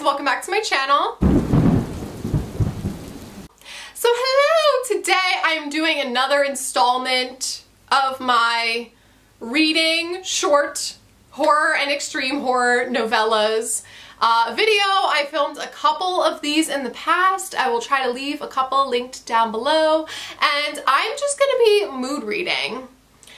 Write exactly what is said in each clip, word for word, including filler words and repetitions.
guys, welcome back to my channel. So hello, today I'm doing another installment of my reading short horror and extreme horror novellas uh, video. I filmed a couple of these in the past. I will try to leave a couple linked down below, and I'm just gonna be mood reading.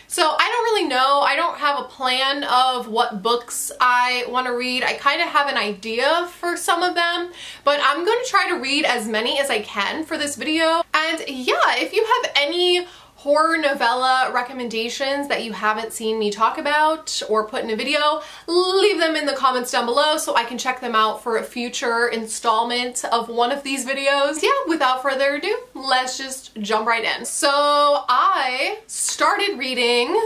So I don't really know, I don't have a plan of what books I want to read. I kind of have an idea for some of them, but I'm going to try to read as many as I can for this video. And yeah, if you have any horror novella recommendations that you haven't seen me talk about or put in a video, leave them in the comments down below so I can check them out for a future installment of one of these videos. Yeah, without further ado, let's just jump right in. So I started reading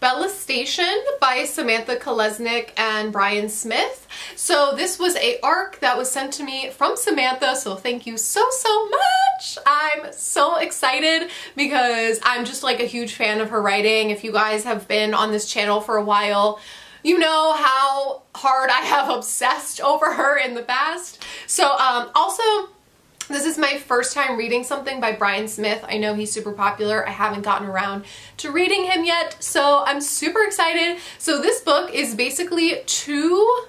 Beleth Station by Samantha Kolesnik and Brian Smith. So this was a arc that was sent to me from Samantha, so thank you so, so much. I'm so excited because I'm just like a huge fan of her writing. If you guys have been on this channel for a while, you know how hard I have obsessed over her in the past. So um, also, this is my first time reading something by Brian Smith. I know he's super popular. I haven't gotten around to reading him yet, so I'm super excited. So this book is basically two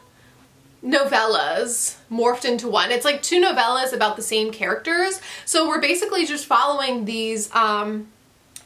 novellas morphed into one. It's like two novellas about the same characters. So we're basically just following these um,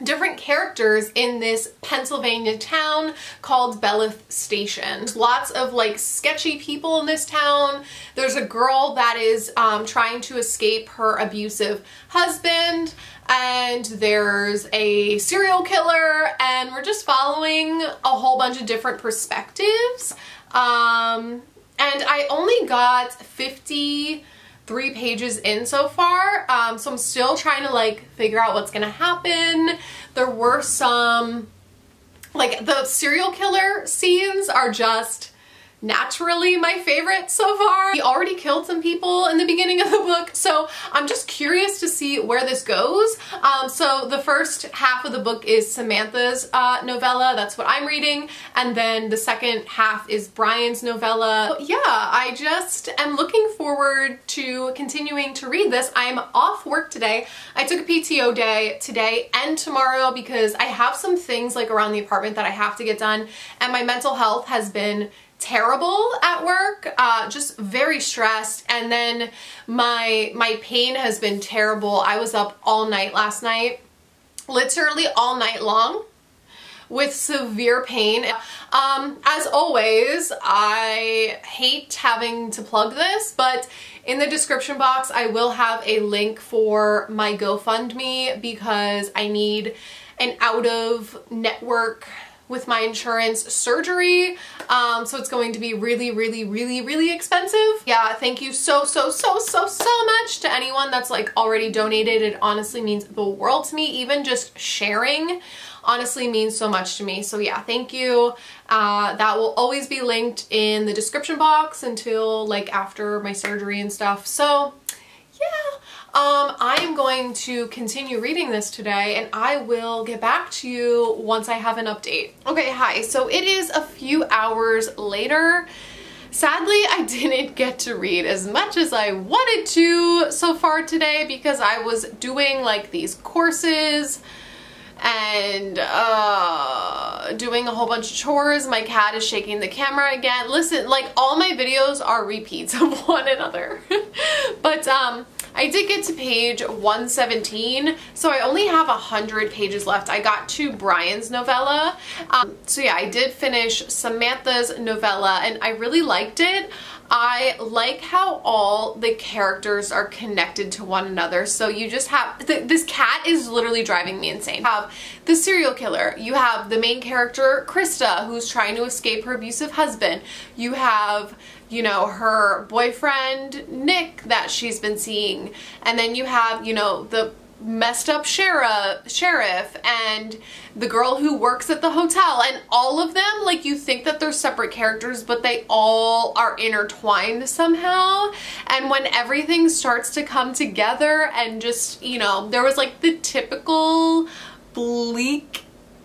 different characters in this Pennsylvania town called Beleth Station. Lots of like sketchy people in this town. There's a girl that is um, trying to escape her abusive husband, and there's a serial killer, and we're just following a whole bunch of different perspectives. Um, and I only got fifty three pages in so far, um, so I'm still trying to like figure out what's gonna happen. There were some, like the serial killer scenes are just naturally my favorite so far. He already killed some people in the beginning of the book, so I'm just curious to see where this goes. Um, so the first half of the book is Samantha's uh, novella, that's what I'm reading, and then the second half is Brian's novella. But yeah, I just am looking forward to continuing to read this. I'm off work today. I took a P T O day today and tomorrow because I have some things like around the apartment that I have to get done, and my mental health has been terrible at work, uh, just very stressed, and then my my pain has been terrible. I was up all night last night, literally all night long, with severe pain. Um, as always, I hate having to plug this, but in the description box I will have a link for my GoFundMe because I need an out-of-network with my insurance surgery, um, so it's going to be really, really, really, really expensive. Yeah, thank you so, so, so, so, so much to anyone that's like already donated. It honestly means the world to me. Even just sharing honestly means so much to me. So yeah, thank you. Uh, that will always be linked in the description box until like after my surgery and stuff. So yeah. Um, I'm going to continue reading this today, and I will get back to you once I have an update. Okay, hi. So it is a few hours later. Sadly, I didn't get to read as much as I wanted to so far today because I was doing like these courses and uh, doing a whole bunch of chores. My cat is shaking the camera again. Listen, like all my videos are repeats of one another. But um, I did get to page one seventeen, so I only have one hundred pages left. I got to Brian's novella. Um, so yeah, I did finish Samantha's novella, and I really liked it. I like how all the characters are connected to one another. So you just have, th this cat is literally driving me insane. You have the serial killer, you have the main character, Krista, who's trying to escape her abusive husband. You have, you know, her boyfriend, Nick, that she's been seeing. And then you have, you know, the messed up sheriff and the girl who works at the hotel, and all of them, like you think that they're separate characters, but they all are intertwined somehow. And when everything starts to come together and just, you know, there was like the typical bleak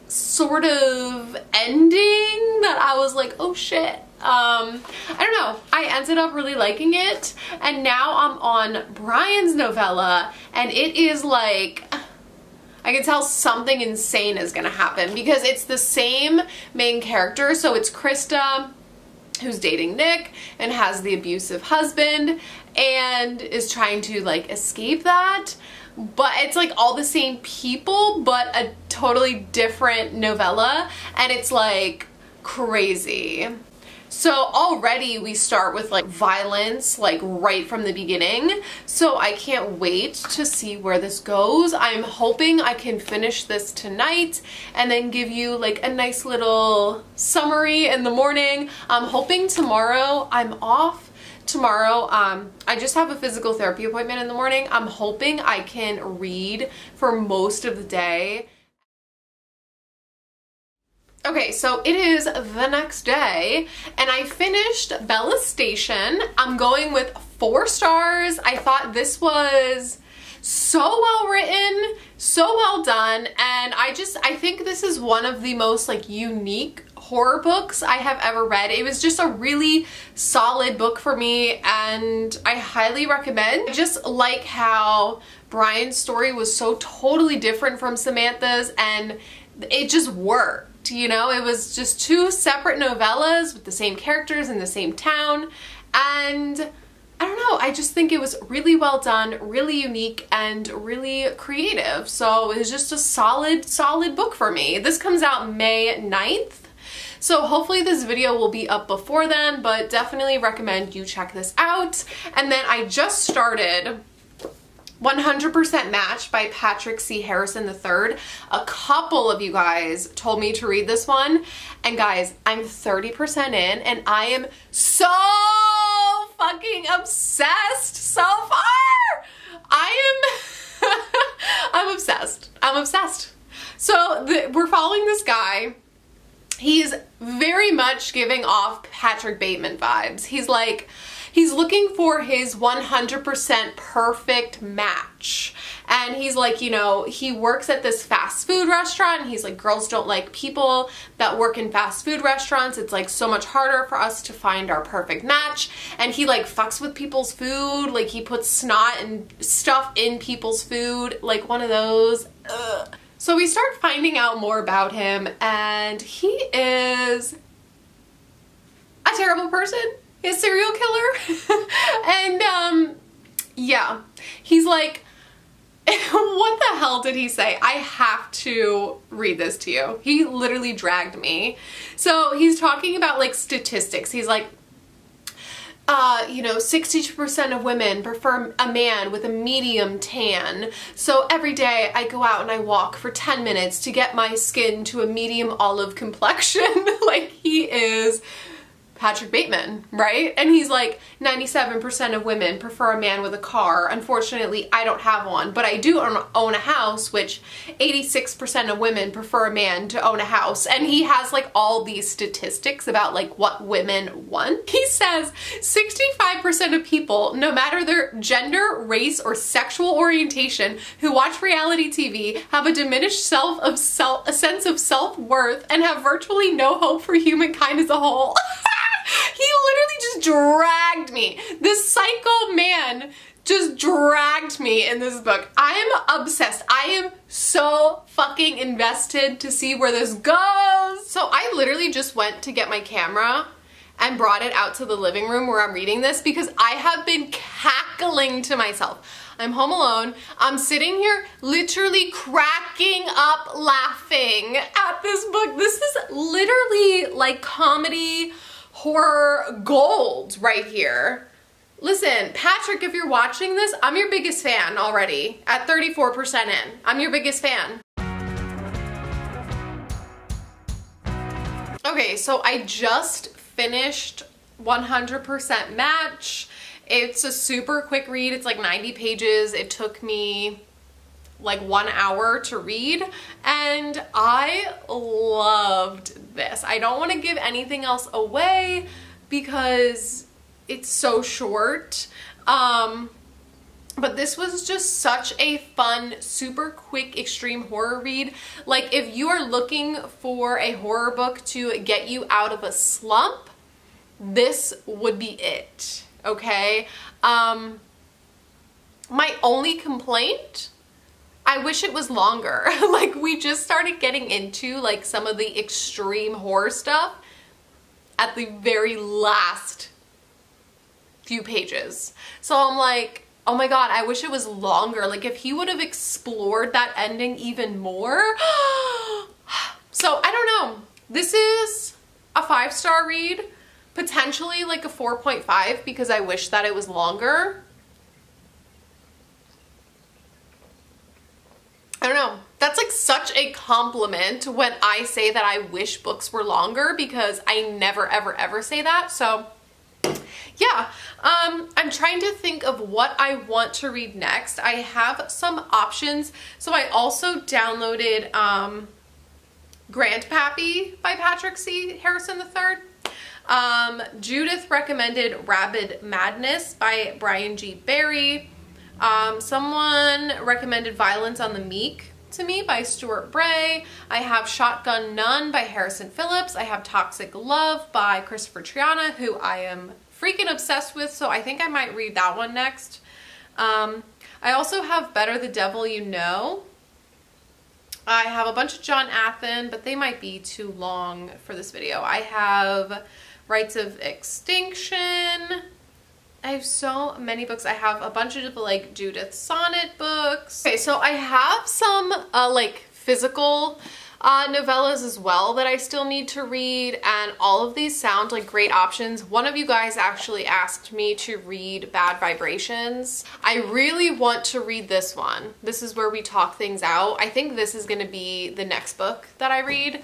sort of ending that I was like, oh shit, Um, I don't know. I ended up really liking it, and now I'm on Brian's novella, and it is like, I can tell something insane is gonna happen because it's the same main character. So it's Krista, who's dating Nick and has the abusive husband and is trying to like escape that. But it's like all the same people, but a totally different novella, and it's like crazy. So already we start with like violence, like right from the beginning. So I can't wait to see where this goes. I'm hoping I can finish this tonight and then give you like a nice little summary in the morning. I'm hoping tomorrow I'm off. Tomorrow, um, I just have a physical therapy appointment in the morning. I'm hoping I can read for most of the day. Okay, so it is the next day, and I finished Beleth Station. I'm going with four stars. I thought this was so well written, so well done, and I just, I think this is one of the most like unique horror books I have ever read. It was just a really solid book for me, and I highly recommend. I just like how Brian's story was so totally different from Samantha's, and it just worked. You know, it was just two separate novellas with the same characters in the same town, and I don't know, I just think it was really well done, really unique, and really creative. So it was just a solid, solid book for me. This comes out May ninth, so hopefully this video will be up before then, but definitely recommend you check this out. And then I just started one hundred percent Match by Patrick C. Harrison the third. A couple of you guys told me to read this one, and guys, I'm thirty percent in, and I am so fucking obsessed so far! I am... I'm obsessed. I'm obsessed. So the, we're following this guy. He's very much giving off Patrick Bateman vibes. He's like... He's looking for his one hundred percent perfect match. And he's like, you know, he works at this fast food restaurant. And he's like, girls don't like people that work in fast food restaurants. It's like so much harder for us to find our perfect match. And he like fucks with people's food. Like he puts snot and stuff in people's food. Like one of those. Ugh. So we start finding out more about him, and he is a terrible person. A serial killer. And um yeah, he's like, what the hell did he say? I have to read this to you. He literally dragged me. So he's talking about like statistics. He's like, Uh, you know, sixty-two percent of women prefer a man with a medium tan. So every day I go out and I walk for ten minutes to get my skin to a medium olive complexion. Like he is Patrick Bateman, right? And he's like, ninety-seven percent of women prefer a man with a car. Unfortunately, I don't have one, but I do own a house, which eighty-six percent of women prefer a man to own a house. And he has like all these statistics about like what women want. He says sixty-five percent of people, no matter their gender, race, or sexual orientation, who watch reality T V have a diminished self of self, a sense of self-worth, and have virtually no hope for humankind as a whole. He literally just dragged me. This psycho man just dragged me in this book. I am obsessed. I am so fucking invested to see where this goes. So I literally just went to get my camera and brought it out to the living room where I'm reading this, because I have been cackling to myself. I'm home alone. I'm sitting here literally cracking up laughing at this book. This is literally like comedy horror gold right here. Listen, Patrick, if you're watching this, I'm your biggest fan already. At thirty-four percent in, I'm your biggest fan. Okay, so I just finished one hundred percent Match. It's a super quick read. It's like ninety pages. It took me like one hour to read, and I loved this. I don't want to give anything else away because it's so short, um, but this was just such a fun, super quick, extreme horror read. Like if you are looking for a horror book to get you out of a slump, this would be it, okay? Um, my only complaint, I wish it was longer. Like, we just started getting into like some of the extreme horror stuff at the very last few pages. So I'm like, oh my god, I wish it was longer. Like, if he would have explored that ending even more. So I don't know. This is a five-star read, potentially like a four point five because I wish that it was longer. I don't know. That's like such a compliment when I say that I wish books were longer, because I never, ever, ever say that. So yeah, um, I'm trying to think of what I want to read next. I have some options. So I also downloaded um, Grandpappy by Patrick C. Harrison the third. Um, Judith recommended Rabid Madness by Brian G. Barry. Um, someone recommended Violence on the Meek to me by Stuart Bray. I have Shotgun Nun by Harrison Phillips. I have Toxic Love by Christopher Triana, who I am freaking obsessed with, so I think I might read that one next. Um, I also have Better the Devil You Know. I have a bunch of John Athen, but they might be too long for this video. I have Rights of Extinction. I have so many books. I have a bunch of like Judith Sonnet books. Okay, so I have some uh, like physical uh, novellas as well that I still need to read, and all of these sound like great options. One of you guys actually asked me to read Bad Vibrations. I really want to read this one. This Is Where We Talk Things Out. I think this is going to be the next book that I read.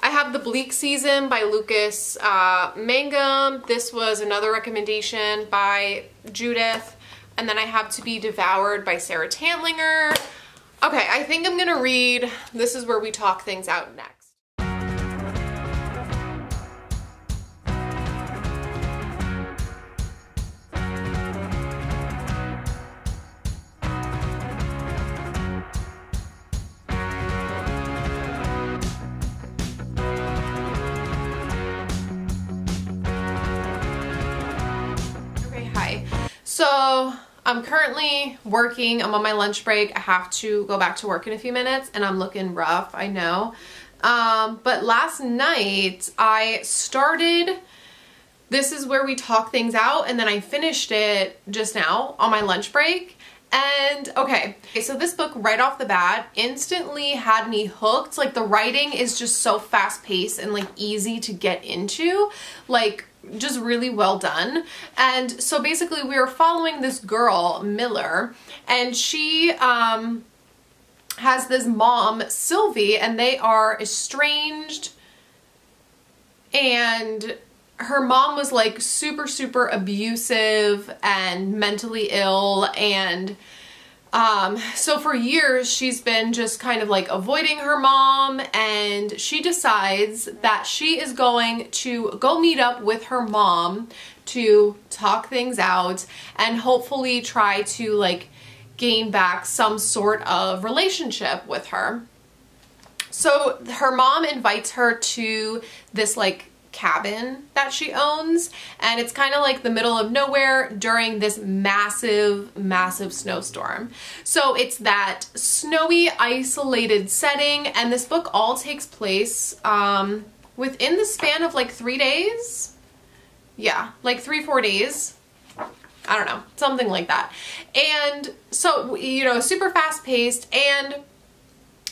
I have The Bleak Season by Lucas uh, Mangum. This was another recommendation by Judith. And then I have To Be Devoured by Sarah Tantlinger. Okay, I think I'm gonna read This Is Where We Talk Things Out next. So I'm currently working. I'm on my lunch break. I have to go back to work in a few minutes, and I'm looking rough, I know. Um, but last night I started This Is Where We Talk Things Out, and then I finished it just now on my lunch break. And okay, so this book right off the bat instantly had me hooked. Like, the writing is just so fast paced and like easy to get into. Like, just really well done. And so basically we were following this girl, Miller, and she um, has this mom, Sylvie, and they are estranged, and her mom was like super, super abusive and mentally ill, and um, so for years she's been just kind of like avoiding her mom, and she decides that she is going to go meet up with her mom to talk things out and hopefully try to like gain back some sort of relationship with her. So her mom invites her to this like cabin that she owns, and it's kind of like the middle of nowhere during this massive, massive snowstorm. So it's that snowy, isolated setting, and this book all takes place um, within the span of like three days. Yeah, like three, four days. I don't know, something like that. And so, you know, super fast paced, and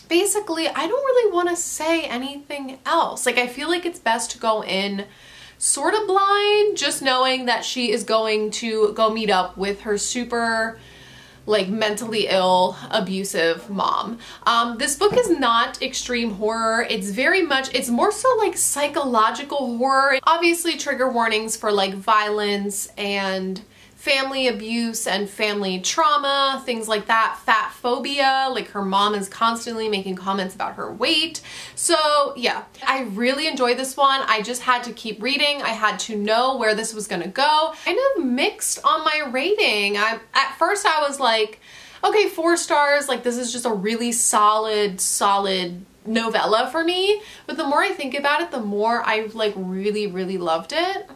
basically, I don't really want to say anything else. Like, I feel like it's best to go in sort of blind, just knowing that she is going to go meet up with her super, like, mentally ill, abusive mom. Um, this book is not extreme horror. It's very much, it's more so like psychological horror. Obviously, trigger warnings for like violence and family abuse and family trauma, things like that, fat phobia, like her mom is constantly making comments about her weight. So yeah, I really enjoyed this one. I just had to keep reading. I had to know where this was gonna go. Kind of mixed on my rating. I, at first I was like, okay, four stars, like this is just a really solid, solid novella for me. But the more I think about it, the more I like really, really loved it.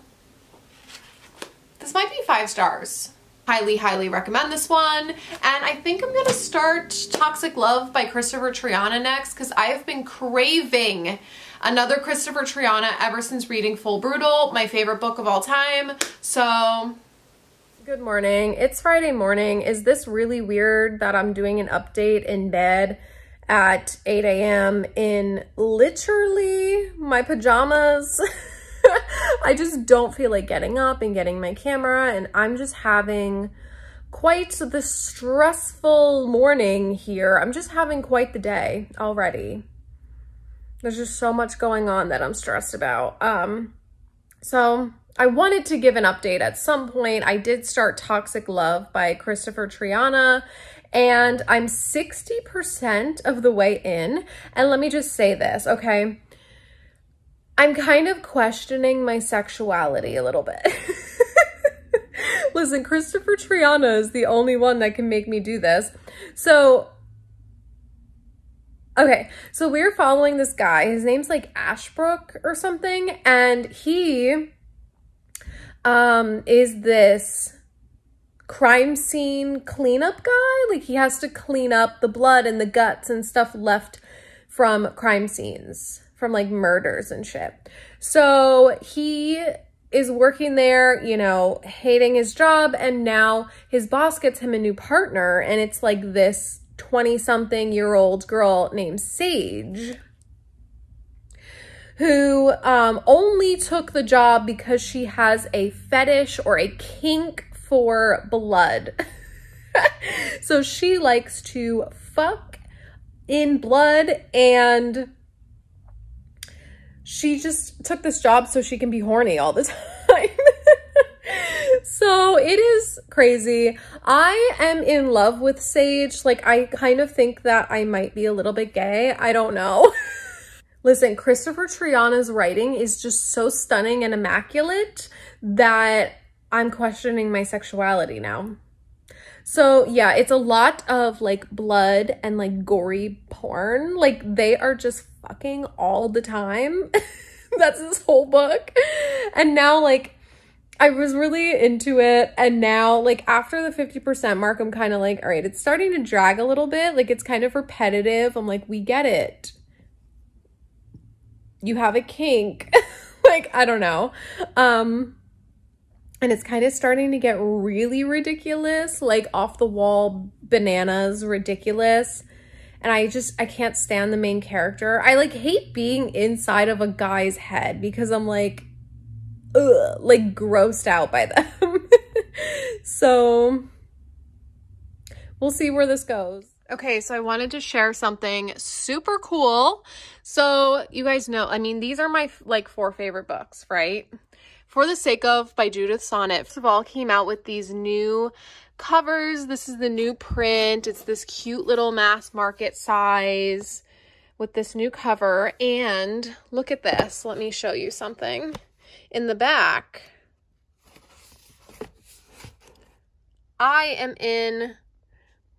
This might be five stars. Highly, highly recommend this one. And I think I'm gonna start Toxic Love by Christopher Triana next, because I have been craving another Christopher Triana ever since reading Full Brutal, my favorite book of all time. So, good morning. It's Friday morning. Is this really weird that I'm doing an update in bed at eight A M in literally my pajamas? I just don't feel like getting up and getting my camera, and I'm just having quite the stressful morning here. I'm just having quite the day already. There's just so much going on that I'm stressed about. Um, so I wanted to give an update at some point. I did start Toxic Love by Christopher Triana, and I'm sixty percent of the way in. And let me just say this, okay? I'm kind of questioning my sexuality a little bit. Listen, Christopher Triana is the only one that can make me do this. So, okay. So we're following this guy. His name's like Ashbrook or something. And he um, is this crime scene cleanup guy. Like, he has to clean up the blood and the guts and stuff left from crime scenes, from like murders and shit. So he is working there, you know, hating his job, and now his boss gets him a new partner, and it's like this twenty something year old girl named Sage, who um, only took the job because she has a fetish or a kink for blood. So she likes to fuck in blood, and she just took this job so she can be horny all the time. So it is crazy. I am in love with Sage. Like, I kind of think that I might be a little bit gay. I don't know. Listen, Christopher Triana's writing is just so stunning and immaculate that I'm questioning my sexuality now. So yeah, it's a lot of like blood and like gory porn. Like, they are just fucking all the time. That's this whole book. And now, like, I was really into it, and now, like, after the fifty percent mark, I'm kind of like, all right, it's starting to drag a little bit. Like, it's kind of repetitive. I'm like, we get it. You have a kink. Like, I don't know. Um... And it's kind of starting to get really ridiculous, like off the wall, bananas, ridiculous. And I just, I can't stand the main character. I like hate being inside of a guy's head because I'm like, ugh, like grossed out by them. So we'll see where this goes. Okay, so I wanted to share something super cool. So you guys know, I mean, these are my like four favorite books, right? For the Sake Of by Judith Sonnet. First of all, came out with these new covers. This is the new print. It's this cute little mass market size with this new cover. And look at this. Let me show you something. In the back, I am in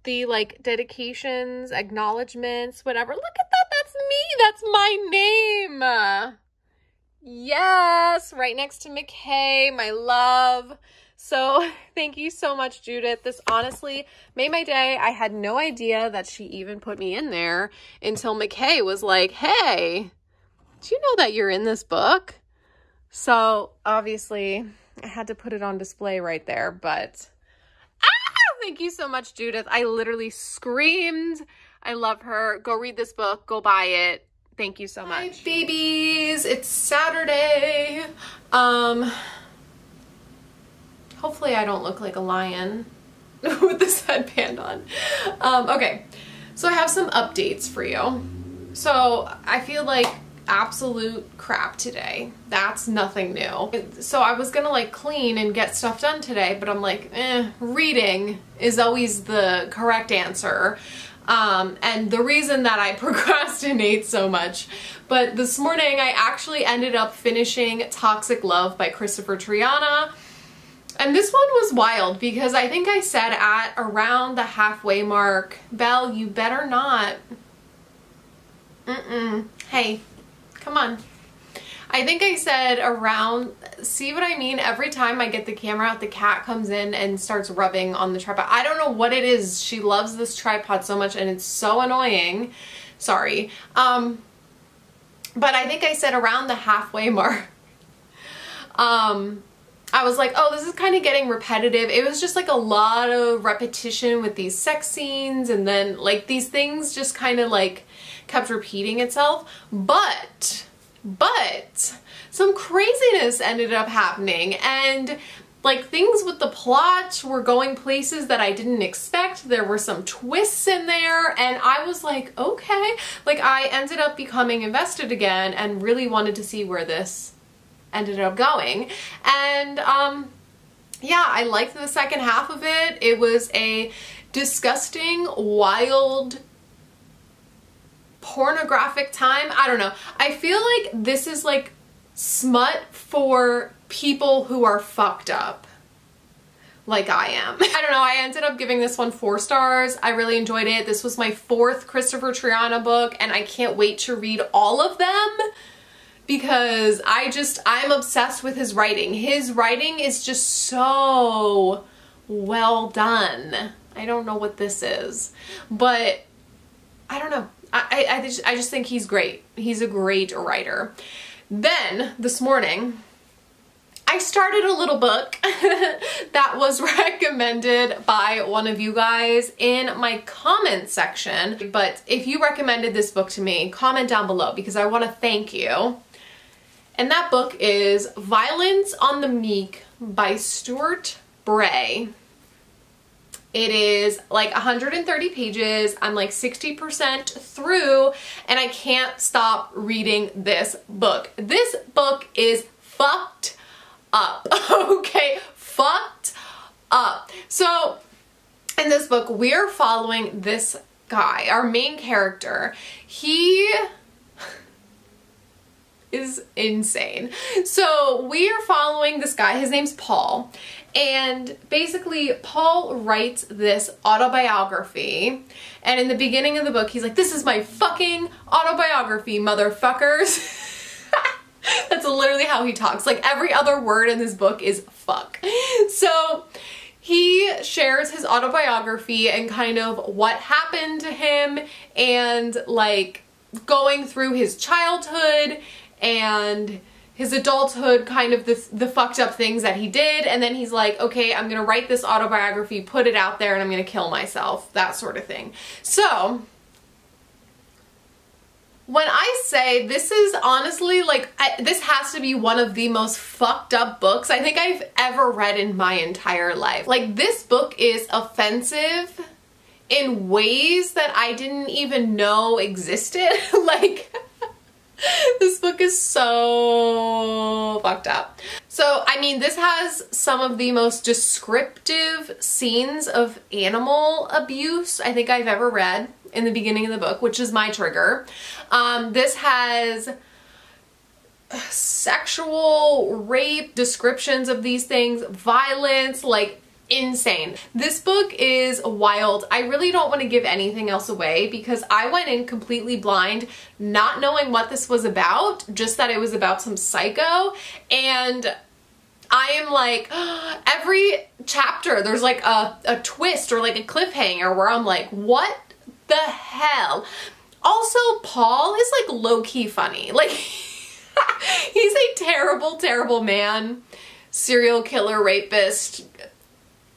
the like dedications, acknowledgements, whatever. Look at that. That's me. That's my name. Yes, right next to McKay, my love. So thank you so much, Judith. This honestly made my day. I had no idea that she even put me in there until McKay was like, hey, do you know that you're in this book? So obviously I had to put it on display right there, but ah, thank you so much, Judith. I literally screamed. I love her. Go read this book. Go buy it. Thank you so much. Hi, babies. It's Saturday. Um, hopefully I don't look like a lion with this headband on. Um, okay, so I have some updates for you. So I feel like absolute crap today. That's nothing new. So I was gonna like clean and get stuff done today, but I'm like, eh, reading is always the correct answer. Um, and the reason that I procrastinate so much. But this morning I actually ended up finishing Toxic Love by Christopher Triana. And this one was wild because I think I said at around the halfway mark, Belle, you better not. Mm-mm. Hey, come on. I think I said around see what I mean? Every time I get the camera out, the cat comes in and starts rubbing on the tripod. I don't know what it is. She loves this tripod so much and it's so annoying. Sorry. Um, but I think I said around the halfway mark. Um, I was like, oh, this is kind of getting repetitive. It was just like a lot of repetition with these sex scenes, and then like these things just kind of like kept repeating itself. But, but some craziness ended up happening, and like things with the plot were going places that I didn't expect. There were some twists in there, and I was like, okay. Like I ended up becoming invested again and really wanted to see where this ended up going. And um, yeah, I liked the second half of it. It was a disgusting, wild, pornographic time. I don't know. I feel like this is like smut for people who are fucked up like I am. I don't know, I ended up giving this one four stars. I really enjoyed it. This was my fourth Christopher Triana book, and I can't wait to read all of them, because I just, I'm obsessed with his writing. His writing is just so well done. I don't know what this is, but I don't know. I, I, I, just, I just think he's great. He's a great writer. Then, this morning, I started a little book that was recommended by one of you guys in my comment section. But if you recommended this book to me, comment down below, because I want to thank you. And that book is Violence on the Meek by Stuart Bray. It is like one hundred thirty pages. I'm like sixty percent through, and I can't stop reading this book. This book is fucked up, okay? Fucked up. So in this book, we're following this guy, our main character. He is insane. So we are following this guy. His name's Paul, and basically Paul writes this autobiography, and in the beginning of the book he's like, this is my fucking autobiography, motherfuckers. That's literally how he talks. Like every other word in this book is fuck. So he shares his autobiography and kind of what happened to him, and like going through his childhood and his adulthood, kind of the, the fucked up things that he did. And then he's like, okay, I'm gonna write this autobiography, put it out there, and I'm gonna kill myself, that sort of thing. So when I say this is honestly like, I, this has to be one of the most fucked up books I think I've ever read in my entire life. Like this book is offensive in ways that I didn't even know existed. Like this book is so fucked up. So I mean, this has some of the most descriptive scenes of animal abuse I think I've ever read in the beginning of the book, which is my trigger. Um, this has sexual rape descriptions of these things, violence, like insane. This book is wild. I really don't want to give anything else away, because I went in completely blind, not knowing what this was about, just that it was about some psycho. And I am like, oh, every chapter there's like a, a twist or like a cliffhanger where I'm like, what the hell? Also, Paul is like low-key funny. Like he's a terrible, terrible man, serial killer, rapist,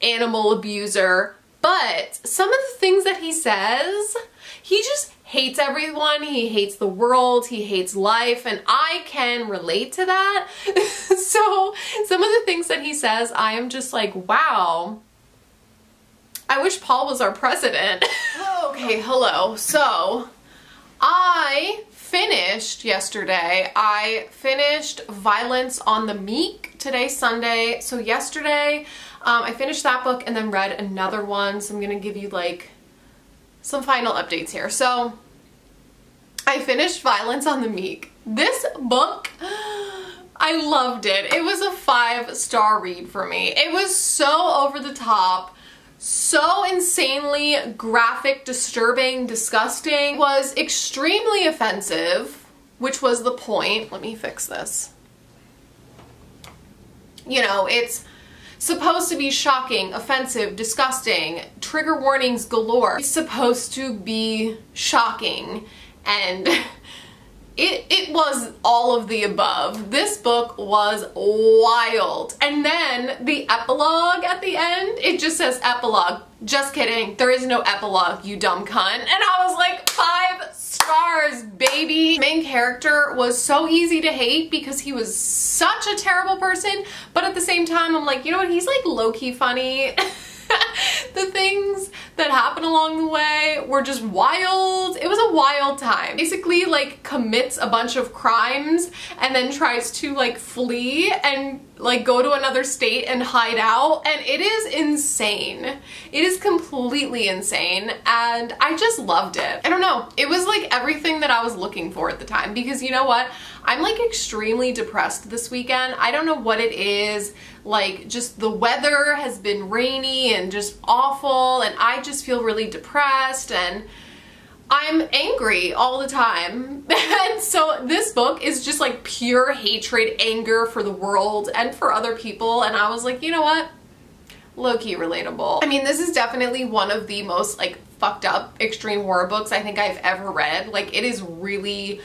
animal abuser, but some of the things that he says, he just hates everyone, he hates the world, he hates life, and I can relate to that. So some of the things that he says, I am just like, wow, I wish Paul was our president. Okay, hello. So I finished yesterday. I finished Violence on the Meek. Today's Sunday. So yesterday um, I finished that book and then read another one. So I'm going to give you like some final updates here. So I finished Violence on the Meek. This book, I loved it. It was a five-star read for me. It was so over the top, so insanely graphic, disturbing, disgusting, was extremely offensive, which was the point. Let me fix this. You know, it's supposed to be shocking, offensive, disgusting, trigger warnings galore. It's supposed to be shocking, and it, it was all of the above. This book was wild. And then the epilogue at the end, it just says epilogue. Just kidding, there is no epilogue, you dumb cunt. And I was like, five stars, baby. The main character was so easy to hate because he was such a terrible person, but at the same time, I'm like, you know what, he's like low-key funny. The things that happened along the way were just wild. It was a wild time. Basically, like, commits a bunch of crimes and then tries to, like, flee and, like, go to another state and hide out. And it is insane. It is completely insane. And I just loved it. I don't know. It was, like, everything that I was looking for at the time. Because you know what? I'm, like, extremely depressed this weekend. I don't know what it is. Like, just the weather has been rainy and just awful, and I just feel really depressed, and I'm angry all the time. And so this book is just like pure hatred, anger for the world and for other people, and I was like, you know what? Low-key relatable. I mean, this is definitely one of the most like fucked up extreme horror books I think I've ever read. Like, it is really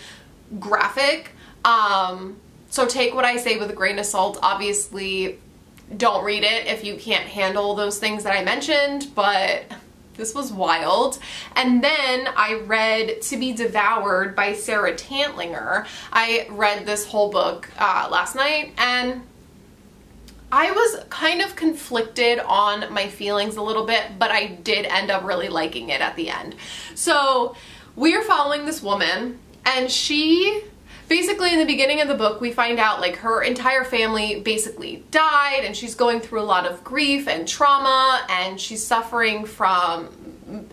graphic. Um, so take what I say with a grain of salt. Obviously, don't read it if you can't handle those things that I mentioned, but this was wild. And then I read To Be Devoured by Sarah Tantlinger. I read this whole book uh, last night, and I was kind of conflicted on my feelings a little bit, but I did end up really liking it at the end. So we are following this woman, and she... basically, in the beginning of the book, we find out like her entire family basically died, and she's going through a lot of grief and trauma, and she's suffering from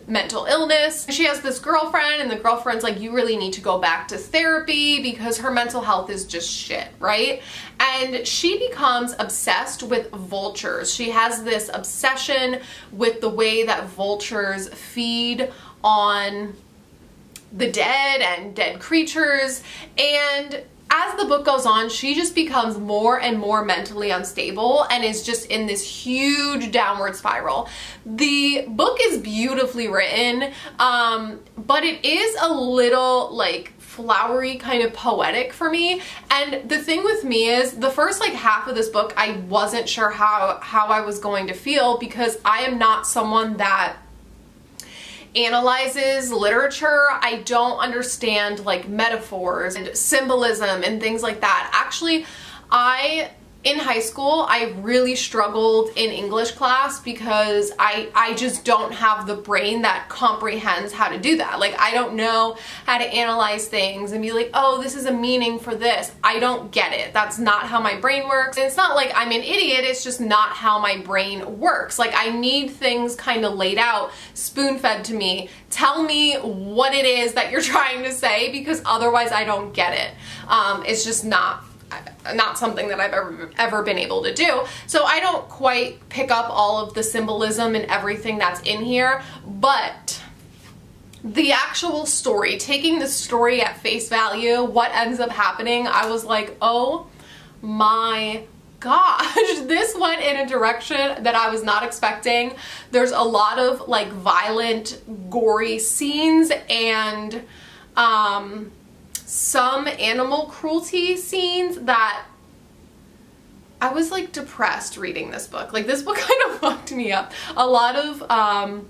mental illness. She has this girlfriend, and the girlfriend's like, you really need to go back to therapy because her mental health is just shit, right? And she becomes obsessed with vultures. She has this obsession with the way that vultures feed on the dead and dead creatures, and as the book goes on, she just becomes more and more mentally unstable and is just in this huge downward spiral. The book is beautifully written, um, but it is a little like flowery, kind of poetic for me. And the thing with me is the first like half of this book, I wasn't sure how, how I was going to feel, because I am not someone that analyzes literature. I don't understand like metaphors and symbolism and things like that. Actually, I, in high school, I really struggled in English class because I, I just don't have the brain that comprehends how to do that. Like, I don't know how to analyze things and be like, oh, this is a meaning for this. I don't get it. That's not how my brain works. And it's not like I'm an idiot, it's just not how my brain works. Like, I need things kind of laid out, spoon-fed to me. Tell me what it is that you're trying to say, because otherwise I don't get it. Um, it's just not not something that I've ever, ever been able to do. So I don't quite pick up all of the symbolism and everything that's in here, but the actual story, taking the story at face value, what ends up happening, I was like, oh my gosh, this went in a direction that I was not expecting. There's a lot of like violent, gory scenes and, um, some animal cruelty scenes that I was like depressed reading this book. Like, this book kind of fucked me up. A lot of um,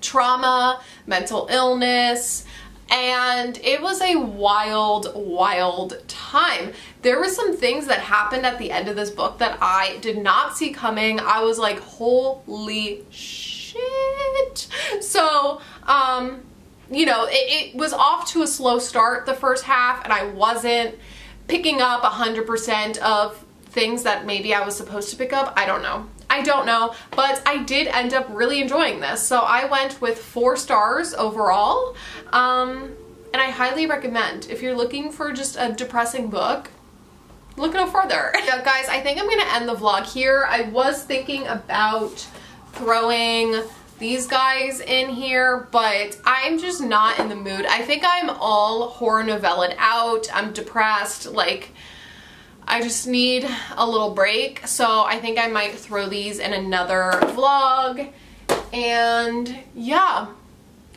trauma, mental illness, and it was a wild, wild time. There were some things that happened at the end of this book that I did not see coming. I was like, holy shit. So, um, you know, it, it was off to a slow start the first half, and I wasn't picking up one hundred percent of things that maybe I was supposed to pick up. I don't know. I don't know, but I did end up really enjoying this. So I went with four stars overall, um, and I highly recommend. If you're looking for just a depressing book, look no further. Yeah, guys, I think I'm going to end the vlog here. I was thinking about throwing these guys in here, but I'm just not in the mood. I think I'm all horror novella'd out. I'm depressed. Like, I just need a little break, so I think I might throw these in another vlog. And yeah,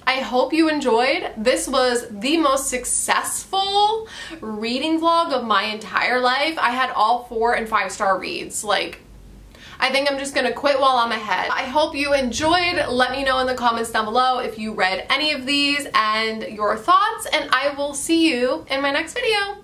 I hope you enjoyed. This was the most successful reading vlog of my entire life. I had all four and five star reads. Like, I think I'm just gonna quit while I'm ahead. I hope you enjoyed. Let me know in the comments down below if you read any of these and your thoughts, and I will see you in my next video.